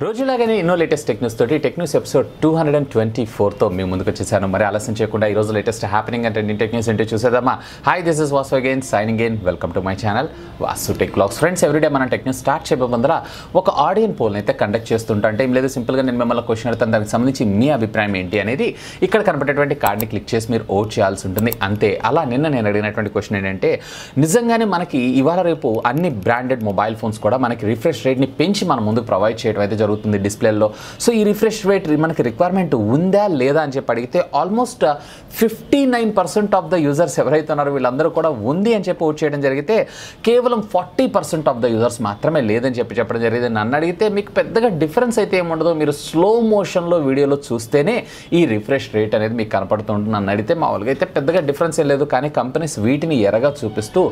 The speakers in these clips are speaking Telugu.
Rojalagani, no latest tech news 30 tech news episode 224 to mee munduku vachesanu mari alasan cheyakunda ee roju latest happening and trending tech news enti chusedama. Hi, this is Vasu again signing in. Welcome to my channel Vasu Tech Vlogs. Friends, every day mana tech news start cheyabundra oka audience poll ni aithe conduct chestuntante em ledhu simple ga nenu memmalla question adutanu daniki sambandhichi mee abhiprayam enti anedi ikkada kanapettatuvanti card ni click chesi meer vote cheyalalsi untundi ante ala ninna nenu adiginatuvanti question endante nijangane manaki ivala repu anni branded mobile phones kuda manaki refresh rate ni penchi mana mundu provide cheyadam జరుగుతుంది డిస్ప్లేలో. సో ఈ రిఫ్రెష్ రేట్ మనకి రిక్వైర్మెంట్ ఉందా లేదా అని చెప్పి అడిగితే ఆల్మోస్ట్ 59% ఆఫ్ ద యూజర్స్ ఎవరైతే ఉన్నారో వీళ్ళందరూ కూడా ఉంది అని చెప్పి ఓట్ చేయడం జరిగితే కేవలం 40% ఆఫ్ ద యూజర్స్ మాత్రమే లేదని చెప్పి చెప్పడం జరిగింది. నన్ను అడిగితే మీకు పెద్దగా డిఫరెన్స్ అయితే ఏముండదు, మీరు స్లో మోషన్లో వీడియోలో చూస్తేనే ఈ రిఫ్రెష్ రేట్ అనేది మీకు కనపడుతుంటుంది. నన్ను అడిగితే మామూలుగా అయితే పెద్దగా డిఫరెన్స్ ఏం లేదు, కానీ కంపెనీస్ వీటిని ఎరగా చూపిస్తూ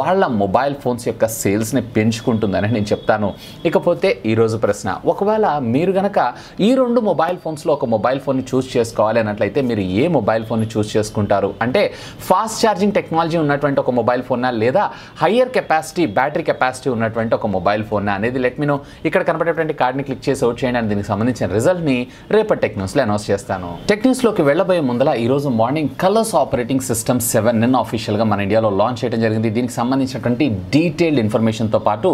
వాళ్ళ మొబైల్ ఫోన్స్ యొక్క సేల్స్ని పెంచుకుంటుందని నేను చెప్తాను. ఇకపోతే ఈరోజు ప్రశ్న, ఒకవేళ మీరు కనుక ఈ రెండు మొబైల్ ఫోన్స్లో ఒక మొబైల్ ఫోన్ని చూస్ చేసుకోవాలి అన్నట్లయితే మీరు ఏ మొబైల్ ఫోన్ని చూస్ చేసుకుంటారు? అంటే ఫాస్ట్ ఛార్జింగ్ టెక్నాలజీ ఉన్నటువంటి ఒక మొబైల్ ఫోనా, లేదా హయ్యర్ కెపాసిటీ బ్యాటరీ కెపాసిటీ ఉన్నటువంటి ఒక మొబైల్ ఫోనా అనేది లెట్ మీ నో. ఇక్కడ కనబడేటువంటి కార్డ్ని క్లిక్ చేసి అవుట్ చేయండి అని దీనికి సంబంధించిన రిజల్ట్ని రేపటి టెక్ న్యూస్లో అనౌన్స్ చేస్తాను. టెక్ న్యూస్లోకి వెళ్ళబోయే ముందల ఈరోజు మార్నింగ్ కలర్స్ ఆపరేటింగ్ సిస్టమ్ 7 ఆఫీషియల్గా మన ఇండియాలో లాంచ్ చేయడం జరిగింది. దీనికి సంబంధించినటువంటి డీటెయిల్డ్ ఇన్ఫర్మేషన్తో పాటు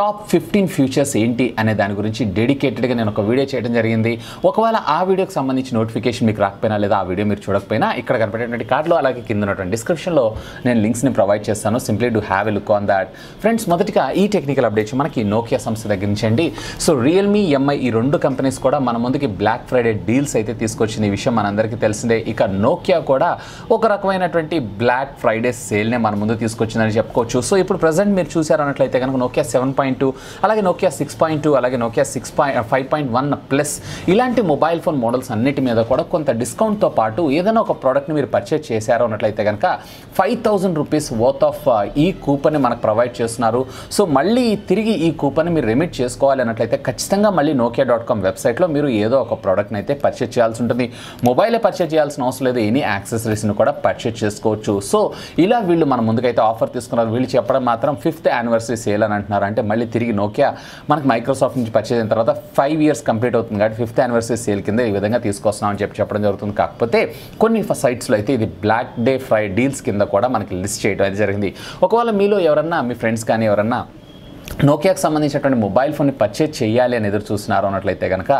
టాప్ 15 ఫ్యూచర్స్ ఏంటి అనే దాని గురించి డెడికేటెడ్గా నేను ఒక వీడియో చేయడం జరిగింది. ఒకవేళ ఆ వీడియోకి సంబంధించి నోటిఫికేషన్ మీకు రాకపోయినా లేదా ఆ వీడియో మీరు చూడకపోయినా ఇక్కడ కనపడేటువంటి కార్డులో అలాగే కింద ఉన్నటువంటి డిస్క్రిప్షన్లో నేను లింక్స్ని ప్రొవైడ్ చేస్తాను. Simply do have a look on that. Friends, మొదటిగా ఈ టెక్నికల్ అప్డేట్స్ మనకి నోకియా సంస్థ దగ్గర నుంచి అండి. సో రియల్మీ, ఎంఐ ఈ రెండు కంపెనీస్ కూడా మన ముందుకి బ్లాక్ ఫ్రైడే డీల్స్ అయితే తీసుకొచ్చింది. ఈ విషయం మనందరికీ తెలిసిందే. ఇక నోకియా కూడా ఒక రకమైనటువంటి బ్లాక్ ఫ్రైడే సేల్నే మన ముందు తీసుకొచ్చిందని చెప్పుకోవచ్చు. సో ఇప్పుడు ప్రజెంట్ మీరు చూసారన్నట్లయితే కనుక నోకియా 7.2, అలాగే నోకియా 6.2, అలాగే నోకియా 5.1 ప్లస్ ఇలాంటి మొబైల్ ఫోన్ మోడల్స్ అన్నిటి మీద కూడా కొంత డిస్కౌంట్తో పాటు ఏదైనా ఒక ప్రోడక్ట్ని మీరు పర్చేజ్ చేశారు అన్నట్లయితే కనుక 5,000 రూపీస్ వర్త్ ఆఫ్ ఈ కూపన్ని మనకు ప్రొవైడ్ చేస్తున్నారు. సో మళ్ళీ తిరిగి ఈ కూపన్ని మీరు రెమిట్ చేసుకోవాలి అన్నట్లయితే ఖచ్చితంగా మళ్ళీ nokia.com వెబ్సైట్లో మీరు ఏదో ఒక ప్రోడక్ట్ని అయితే పర్చేజ్ చేయాల్సి ఉంటుంది. మొబైలే పర్చేజ్ చేయాల్సిన అవసరం లేదు, ఎనీ యాక్సెసరీస్ని కూడా పర్చేజ్ చేసుకోవచ్చు. సో ఇలా వీళ్ళు మన ముందుకైతే ఆఫర్ తీసుకున్నారు. వీళ్ళు చెప్పడం మాత్రం 5th anniversary sale అని అంటున్నారు. అంటే మళ్ళీ తిరిగి నోకియా మనకి మైక్రోసాఫ్ట్ నుంచి పర్చేజ్ అయిన తర్వాత 5 years కంప్లీట్ అవుతుంది కాబట్టి 5th anniversary sale కింద ఈ విధంగా తీసుకొస్తున్నాం అని చెప్పడం జరుగుతుంది. కాకపోతే కొన్ని సైట్స్లో అయితే ఇది బ్లాక్ డే ఫ్రై డీల్స్ కింద కూడా మనకి లిస్ట్ చేయడం అయితే జరిగింది. ఒకవేళ మీలో ఎవరన్నా మీ ఫ్రెండ్స్ కానీ ఎవరన్నా నోకియాకి సంబంధించినటువంటి మొబైల్ ఫోన్ని పర్చేజ్ చేయాలి అని ఎదురు చూస్తున్నారు అన్నట్లయితే కనుక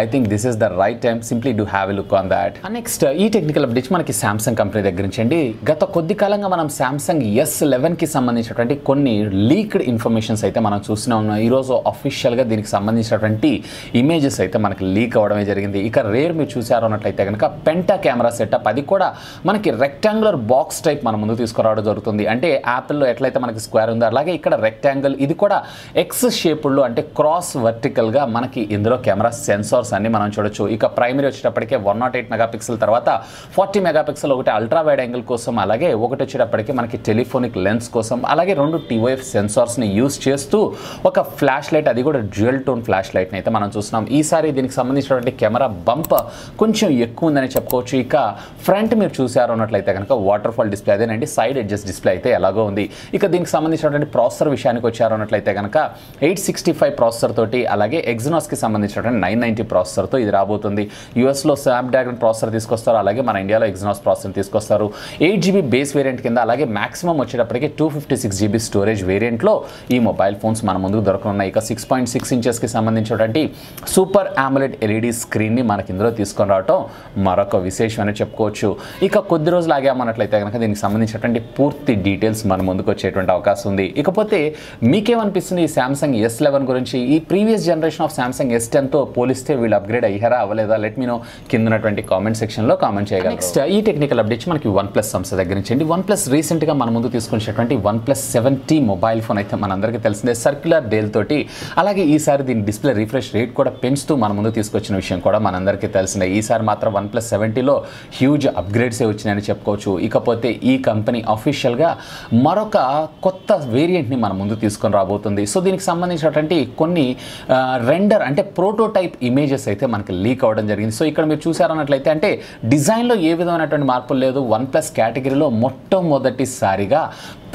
I think this is the right time. Simply do have a look on that. Next ఈ టెక్నికల్ అప్డేట్స్ మనకి సామ్సంగ్ కంపెనీ దగ్గర నుంచి అండి. గత కొద్ది కాలంగా మనం సామ్సంగ్ S11కి సంబంధించినటువంటి కొన్ని లీక్డ్ ఇన్ఫర్మేషన్స్ అయితే మనం చూస్తూనే ఉన్నాం. ఈరోజు అఫీషియల్గా దీనికి సంబంధించినటువంటి ఇమేజెస్ అయితే మనకి లీక్ అవ్వడమే జరిగింది. ఇక రేర్ మీరు చూసారు అన్నట్లయితే కనుక పెంటా కెమెరా సెటప్, అది కూడా మనకి రెక్టాంగులర్ బాక్స్ టైప్ మన ముందు తీసుకురావడం జరుగుతుంది. అంటే యాపిల్లో ఎట్లయితే మనకి స్క్వేర్ ఉందో అలాగే ఇక్కడ రెక్టాంగిల్, ఇది కూడా ఎక్స్ షేపుల్లో అంటే క్రాస్ వర్టికల్గా మనకి ఇందులో కెమెరా సెన్సార్స్ అన్ని మనం చూడొచ్చు. ఇక ప్రైమరీ వచ్చేటప్పటికే 108 మెగాపిక్సెల్, తర్వాత 40 మెగాపిక్సెల్ ఒకటి అల్ట్రా వైడ్ యాంగిల్ కోసం, అలాగే ఒకటి వచ్చేటప్పటికి మనకి టెలిఫోనిక్ లెన్స్ కోసం, అలాగే 2 ToF సెన్సార్స్ని యూజ్ చేస్తూ ఒక ఫ్లాష్ లైట్, అది కూడా డ్యూయల్ టోన్ ఫ్లాష్ లైట్ని అయితే మనం చూస్తున్నాం. ఈసారి దీనికి సంబంధించినటువంటి కెమెరా బంప్ కొంచెం ఎక్కువ ఉందని చెప్పుకోవచ్చు. ఇక ఫ్రంట్ మీరు చూసారు అన్నట్లయితే కనుక వాటర్ ఫాల్ డిస్ప్లే, అదేనండి సైడ్ అడ్జస్ట్ డిస్ప్లే అయితే ఎలాగో ఉంది. ఇక దీనికి సంబంధించినటువంటి ప్రాసెసర్ విషయానికి వచ్చారు అన్నట్లయితే కనుక 865 ప్రాసెసర్ తోటి, అలాగే ఎగ్జినాస్కి సంబంధించినటువంటి 990 ప్రాసెసర్తో ఇది రాబోతుంది. యూఎస్లో స్నాప్డ్రాగన్ ప్రాసెసర్ తీసుకొస్తారు, అలాగే మన ఇండియాలో ఎగ్జినాస్ ప్రాసెసర్ తీసుకొస్తారు. 8GB బేస్ వేరియంట్ కింద, అలాగే మాక్సిమం వచ్చేటప్పటికి 256GB స్టోరేజ్ వేరియంట్లో ఈ మొబైల్ ఫోన్స్ మన ముందుకు దొరకనున్నాయి. ఇక 6.6 ఇంచెస్కి సంబంధించినటువంటి సూపర్ AMOLED LED స్క్రీన్ని మనకి ఇందులో తీసుకొని రావటం మరొక విశేషం అని చెప్పుకోవచ్చు. ఇక కొద్ది రోజులు ఆగామన్నట్లయితే కనుక దీనికి సంబంధించినటువంటి పూర్తి డీటెయిల్స్ మన ముందుకు వచ్చేటువంటి అవకాశం ఉంది. ఇకపోతే మీకే అనిపిస్తుంది ఈ సామ్సంగ్ S11 గురించి? ఈ ప్రీవియస్ జనరేషన్ ఆఫ్ సామ్సంగ్ S10తో పోలిస్తే వీళ్ళు అప్గ్రేడ్ అయ్యారా అవ్వలేదా? లెట్ మీ నో కింద ఉన్నటువంటి కామెంట్ సెక్షన్లో కామెంట్ చేయగలరు. నెక్స్ట్ ఈ టెక్నికల్ అప్డేట్స్ మనకి వన్ ప్లస్ సంస్థ దగ్గర నుంచి అండి. వన్ ప్లస్ రీసెంట్గా మన ముందు తీసుకొచ్చినటువంటి OnePlus 7T మొబైల్ ఫోన్ అయితే మనందరికీ తెలిసిందే, సర్క్యులర్ డేల్ తోటి, అలాగే ఈసారి దీని డిస్ప్లే రిఫ్రెష్ రేట్ కూడా పెంచుతూ మన ముందు తీసుకొచ్చిన విషయం కూడా మనందరికీ తెలిసిందే. ఈసారి మాత్రం OnePlus 7Tలో హ్యూజ్ అప్గ్రేడ్సే వచ్చినాయని చెప్పుకోవచ్చు. ఇకపోతే ఈ కంపెనీ అఫీషియల్గా మరొక కొత్త వేరియంట్ని మన ముందు తీసుకొని రాబోతుంది. సో దీనికి సంబంధించినటువంటి కొన్ని రెండర్ అంటే ప్రోటోటైప్ ఇమేజెస్ అయితే మనకి లీక్ అవ్వడం జరిగింది. సో ఇక్కడ మీరు చూసారన్నట్లయితే అంటే డిజైన్లో ఏ విధమైనటువంటి మార్పులు లేదు. OnePlus కేటగిరీలో మొట్టమొదటిసారిగా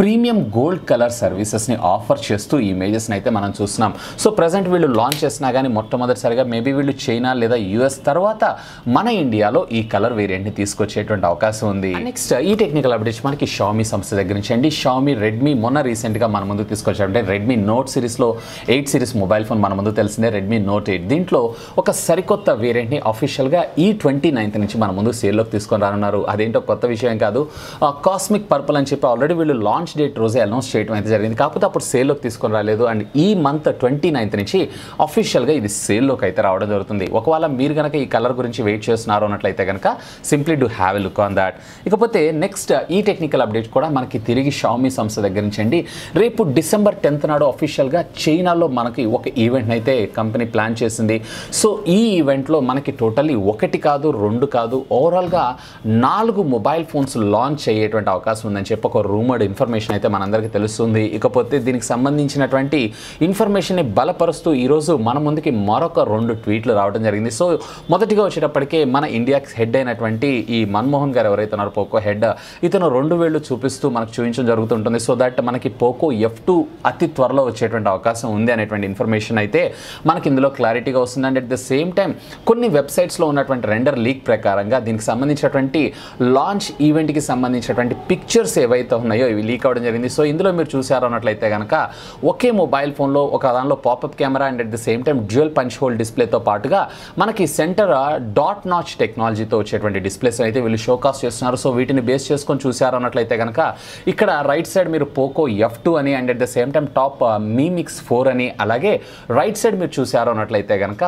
premium gold color services ni offer chestu images ni aithe manam chustunam. So present we will launch chesina gaani mottamodari maybe we will China leda US tarvata mana India lo ee color variant ni teesukocheyatuvanti avakasam undi. Next ee technical updates manaki Xiaomi samstha daggara nunchi andi Xiaomi Redmi mona recent ga mana mundu teesukochante Redmi Note series lo 8 series mobile phone mana mundu telisinde Redmi Note 8 dintlo oka sarikotta variant ni official ga ee 29th nunchi mana mundu sale lokki teesukoni ranunaru adento kotta vishayam kaadu cosmic purple ani cheppi already we will launch date roze announce cheyadam aithe jarigindi kapote appudu sale lokki teesukoni raledu and ee month 29th nunchi official ga idi sale lokki aithe raavadam jarugutundi okala meer ganaka ee color gurinchi wait chestunaru anatlaithe ganaka simply do have a look on that. Ikapothe next ee technical update kuda manaki tirigi Xiaomi samsa daggara nunchi andi repu December 10th నాడు official ga China lo manaki oka event naithe company plan chesindi. So ee event lo manaki totally ఒకటి కాదు రెండు కాదు ఓవరాల్ గా నాలుగు మొబైల్ ఫోన్స్ లాంచ్ అయ్యేటువంటి అవకాశం ఉందని చెప్పి ఒక రూమర్డ్ ఇన్ఫర్మేషన్ అయితే మనందరికీ తెలుస్తుంది. ఇకపోతే దీనికి సంబంధించినటువంటి ఇన్ఫర్మేషన్ ని బలపరుస్తూ ఈ రోజు మన ముందుకి మరొక రెండు ట్వీట్లు రావడం జరిగింది. సో మొదటిగా వచ్చేటప్పటికే మన ఇండియాకి హెడ్ అయినటువంటి ఈ మన్మోహన్ గారు ఎవరైతే ఉన్నారు పోకో హెడ్ ఇతను రెండు వేళ్లు చూపిస్తూ మనకు చూపించడం జరుగుతుంటుంది. సో దట్ మనకి పోకో F2 అతి త్వరలో వచ్చేటువంటి అవకాశం ఉంది అనేటువంటి ఇన్ఫర్మేషన్ అయితే మనకి ఇందులో క్లారిటీగా వస్తుంది. And at the same time కొన్ని వెబ్సైట్స్ లో ఉన్నటువంటి రెండర్ లీక్ ప్రకారంగా దీనికి సంబంధించినటువంటి లాంచ్ ఈవెంట్ కి సంబంధించినటువంటి పిక్చర్స్ ఏవైతే ఉన్నాయో ఇవి లీక్ అవడం జరిగింది. సో ఇందులో మీరు చూసారు అన్నట్లయితే కనుక ఒకే మొబైల్ ఫోన్లో ఒక దానిలో popup camera and at the same time dual punch hole డిస్ప్లేతో పాటుగా మనకి సెంటర్ డాట్ నాచ్ టెక్నాలజీతో వచ్చేటువంటి డిస్ప్లేస్ అయితే వీళ్ళు షోకాస్ట్ చేస్తున్నారు. సో వీటిని బేస్ చేసుకొని చూసారు అన్నట్లయితే కనుక ఇక్కడ రైట్ సైడ్ మీరు పోకో F2 అని and at the same time top Mi Mix 4 అని అలాగే రైట్ సైడ్ మీరు చూసారు అన్నట్లయితే కనుక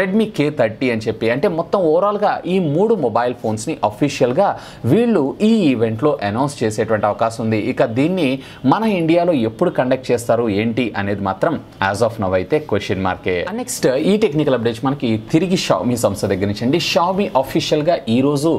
రెడ్మీ K30 అని చెప్పి అంటే మొత్తం ఓవరాల్ గా ఈ మూడు మొబైల్ ఫోన్స్ ని అఫీషియల్ గా వీళ్ళు ఈ ఈవెంట్ లో అనౌన్స్ చేసేటువంటి అవకాశం ఉంది. ఇక దీన్ని మన ఇండియాలో ఎప్పుడు కండక్ట్ చేస్తారు ఏంటి అనేది మాత్రం యాజ్ ఆఫ్ నవ్ అయితే క్వశ్చన్ మార్కే. నెక్స్ట్ ఈ టెక్నికల్ అప్డేట్స్ మనకి తిరిగి షావమి సంస్థ దగ్గర నుంచి అండి. షావమి అఫీషియల్ గా ఈ రోజు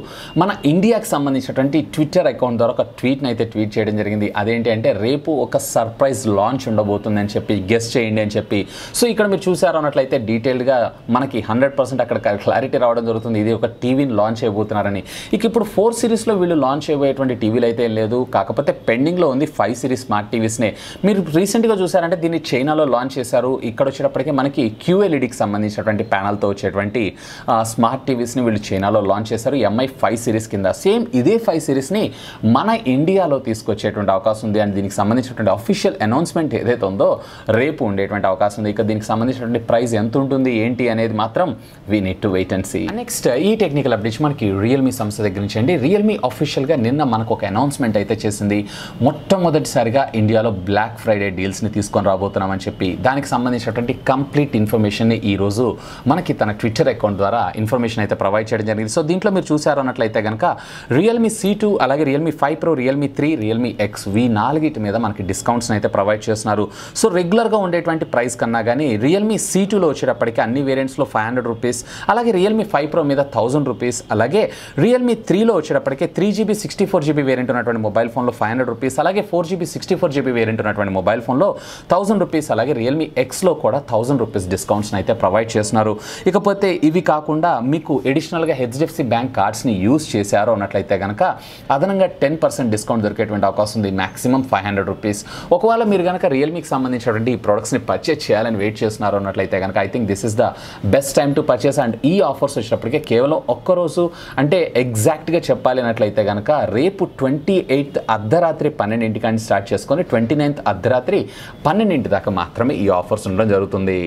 మన ఇండియాకి సంబంధించినటువంటి ట్విట్టర్ అకౌంట్ ద్వారా ఒక ట్వీట్ అయితే ట్వీట్ చేయడం జరిగింది. అదేంటి అంటే రేపు ఒక సర్ప్రైజ్ లాంచ్ ఉండబోతుంది అని చెప్పి గెస్ట్ చేయండి అని చెప్పి. సో ఇక్కడ మీరు చూసారు అన్నట్లయితే డీటెయిల్ గా మనకి 100% అక్కడ క్లారిటీ రావడం జరుగుతుంది. ఇది ఒక టీవీని లాంచ్ చేయబోతున్నారని. ఇక ఇప్పుడు 4 సిరీస్లో వీళ్ళు లాంచ్ చేయబోయేటువంటి టీవీలు అయితే లేదు, కాకపోతే పెండింగ్లో ఉంది 5 సిరీస్ స్మార్ట్ టీవీస్నే. మీరు రీసెంట్గా చూసారంటే దీన్ని చైనాలో లాంచ్ చేశారు. ఇక్కడ వచ్చేటప్పటికే మనకి QLEDకి సంబంధించినటువంటి ప్యానల్తో వచ్చేటువంటి స్మార్ట్ టీవీస్ని వీళ్ళు చైనాలో లాంచ్ చేశారు Mi 5 సిరీస్ కింద. సేమ్ ఇదే 5 సిరీస్ని మన ఇండియాలో తీసుకొచ్చేటువంటి అవకాశం ఉంది. అండ్ దీనికి సంబంధించినటువంటి అఫీషియల్ అనౌన్స్మెంట్ ఏదైతే ఉందో రేపు ఉండేటువంటి అవకాశం ఉంది. ఇక దీనికి సంబంధించినటువంటి ప్రైస్ ఎంత ఉంటుంది ఏంటి అనేది మాత్రం we need to wait and see. Next ఈ టెక్నికల్ అప్డేట్స్ మనకి రియల్మీ సంస్థ దగ్గర నుంచి అండి. రియల్మీ అఫీషియల్గా నిన్న మనకు ఒక అనౌన్స్మెంట్ అయితే చేసింది. మొట్టమొదటిసారిగా ఇండియాలో బ్లాక్ ఫ్రైడే డీల్స్ని తీసుకొని రాబోతున్నామని చెప్పి దానికి సంబంధించినటువంటి కంప్లీట్ ఇన్ఫర్మేషన్ని ఈరోజు మనకి తన ట్విట్టర్ అకౌంట్ ద్వారా ఇన్ఫర్మేషన్ అయితే ప్రొవైడ్ చేయడం జరిగింది. సో దీంట్లో మీరు చూసారు అన్నట్లయితే కనుక రియల్మీ C2 అలాగే Realme 5 Pro Realme 3 Realme X V4 మీద మనకి డిస్కౌంట్స్ని అయితే ప్రొవైడ్ చేస్తున్నారు. సో రెగ్యులర్గా ఉండేటువంటి ప్రైస్ కన్నా కానీ రియల్మీ C2లో వచ్చేటప్పటికి అన్ని వేరియంట్స్లో ₹500 అలాగే రియల్మీ 5 Pro మీద ₹1000 అలాగే రియల్మీ 3లో వచ్చేటప్పటికే 3GB 64GB వేరియంట్ ఉన్నటువంటి మొబైల్ ఫోన్లో ₹500 అలాగే 4GB 64GB వేరియంట్ ఉన్నటువంటి మొబైల్ ఫోన్లో ₹1000 అలాగే రియల్మీ Xలో కూడా ₹1000 డిస్కౌంట్స్ని అయితే ప్రొవైడ్ చేస్తున్నారు. ఇకపోతే ఇవి కాకుండా మీకు అడిషనల్గా HDFC బ్యాంక్ కార్డ్స్ని యూజ్ చేశారు అన్నట్లయితే కనుక అదనంగా 10% డిస్కౌంట్ దొరికేటువంటి అవకాశం ఉంది. మ్యాక్సిమం ₹500. ఒకవేళ మీరు కనుక రియల్మీకి సంబంధించినటువంటి ఈ ప్రోడక్ట్స్ని పర్చేస్ చేయాలని వెయిట్ చేస్తున్నారు అన్నట్లయితే కనుక I think this is the best time to purchase. And ఈ ఆఫర్స్ వచ్చినప్పటికే కేవలం ఒక్కరోజు అంటే ఎగ్జాక్ట్గా చెప్పాలి అన్నట్లయితే కనుక రేపు 28th అర్ధరాత్రి 12 గంటలకి స్టార్ట్ చేసుకొని 29th అర్ధరాత్రి 12 గంటల దాకా మాత్రమే ఈ ఆఫర్స్ ఉండడం జరుగుతుంది.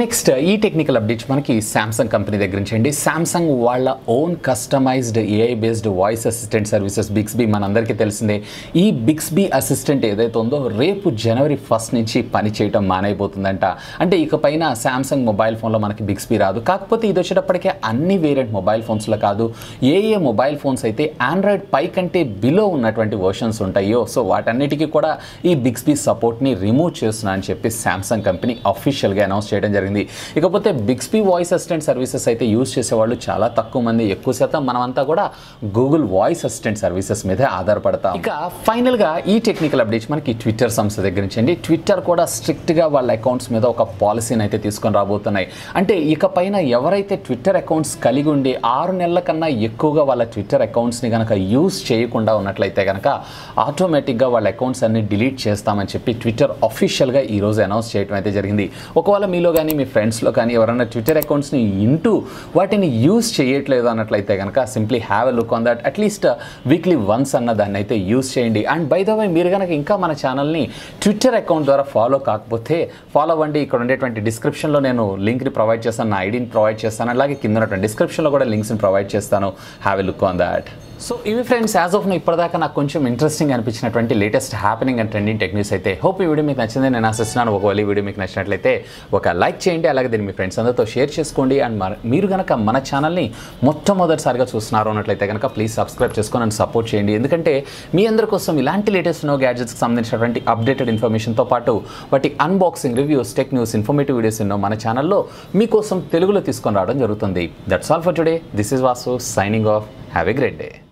నెక్స్ట్ ఈ టెక్నికల్ అప్డేట్స్ మనకి శాంసంగ్ కంపెనీ దగ్గర నుంచి అండి. శాంసంగ్ వాళ్ళ own customised AI based voice assistant services Bixby మనందరికీ తెలిసిందే. ఈ బిక్స్బీ అసిస్టెంట్ ఏదైతే ఉందో రేపు జనవరి 1st నుంచి పనిచేయటం మానైపోతుందంట. అంటే ఇకపైన శాంసంగ్ మొబైల్ ఫోన్లో మనకి బిక్స్బీ రాదు. కాకపోతే ఇది వచ్చేటప్పటికే అన్ని వేరియంట్ మొబైల్ ఫోన్స్లో కాదు, ఏ ఏ మొబైల్ ఫోన్స్ అయితే ఆండ్రాయిడ్ పై కంటే బిలో ఉన్నటువంటి వర్షన్స్ ఉంటాయో సో వాటన్నిటికీ కూడా ఈ బిక్స్బీ సపోర్ట్ని రిమూవ్ చేస్తున్నా అని చెప్పి శాంసంగ్ కంపెనీ అఫీషియల్గా అనౌన్స్ చేయడం చేయడం జరిగింది. ఇకపోతే బిక్స్బీ వాయిస్ అసిస్టెంట్ సర్వీసెస్ అయితే యూస్ చేసేవాళ్ళు చాలా తక్కువ మంది, ఎక్కువ శాతం మనమంతా కూడా గూగుల్ వాయిస్ అసిస్టెంట్ సర్వీసెస్ మీదే ఆధారపడతాం. ఇక ఫైనల్ గా ఈ టెక్నికల్ అప్డేట్స్ మనకి ట్విట్టర్ సంస్థ దగ్గర నుంచి అండి. ట్విట్టర్ కూడా స్ట్రిక్ట్ గా వాళ్ళ అకౌంట్స్ మీద ఒక పాలసీని అయితే తీసుకొని రాబోతున్నాయి. అంటే ఇకపైన ఎవరైతే ట్విట్టర్ అకౌంట్స్ కలిగి ఉండి 6 నెలల కన్నా ఎక్కువగా వాళ్ళ ట్విట్టర్ అకౌంట్స్ని కనుక యూజ్ చేయకుండా ఉన్నట్లయితే కనుక ఆటోమేటిక్గా వాళ్ళ అకౌంట్స్ అన్ని డిలీట్ చేస్తామని చెప్పి ట్విట్టర్ అఫీషియల్గా ఈరోజు అనౌన్స్ చేయడం అయితే జరిగింది. ఒకవేళ మీలో కానీ మీ ఫ్రెండ్స్లో కానీ ఎవరైనా ట్విట్టర్ అకౌంట్స్ని ఇంటూ వాటిని యూజ్ చేయట్లేదు అన్నట్లయితే కనుక simply have a look on that. At least weekly once అన్న దాన్ని అయితే యూజ్ చేయండి. అండ్ బై ద వే మీరు కనుక ఇంకా మన ఛానల్ని ట్విట్టర్ అకౌంట్ ద్వారా ఫాలో కాకపోతే ఫాలో అవ్వండి. ఇక్కడ ఉండేటువంటి డిస్క్రిప్షన్లో నేను లింక్ని ప్రొవైడ్ చేస్తాను, నా ఐడిని ప్రొవైడ్ చేస్తాను, అలాగే కింద ఉన్నటువంటి డిస్క్రిప్షన్లో కూడా లింక్స్ని ప్రొవైడ్ చేస్తాను. Have a look on that. So ఇవి ఫ్రెండ్స్ యాజ్ ఆఫ్ నౌ ఇప్పటిదాకా నాకు కొంచెం ఇంట్రెస్టింగ్ అనిపించినటువంటి latest happening and trending tech news అయితే. హోప్ ఈ వీడియో మీకు నచ్చిందని నేను ఆశిస్తున్నాను. ఒకవేళ ఈ వీడియో మీకు నచ్చినట్లయితే ఒక లైక్ చేయండి, అలాగే దీన్ని మీ ఫ్రెండ్స్ అందరితో షేర్ చేసుకోండి. అండ్ మీరు కనుక మన ఛానల్ని మొట్టమొదటిసారిగా చూస్తున్నారు అన్నట్లయితే కనుక ప్లీజ్ సబ్స్క్రైబ్ చేసుకొని నన్ను సపోర్ట్ చేయండి. ఎందుకంటే మీ అందరి కోసం ఇలాంటి లేటెస్ట్ నో గ్యాడ్జెట్స్కి సంబంధించినటువంటి అప్డేటెడ్ ఇన్ఫర్మేషన్తో పాటు వాటి unboxing reviews, tech news, informative videos ఎన్నో మన ఛానల్లో మీకోసం తెలుగులో తీసుకొని రావడం జరుగుతుంది. That's all for today. This is Vasu signing off. Have a great day.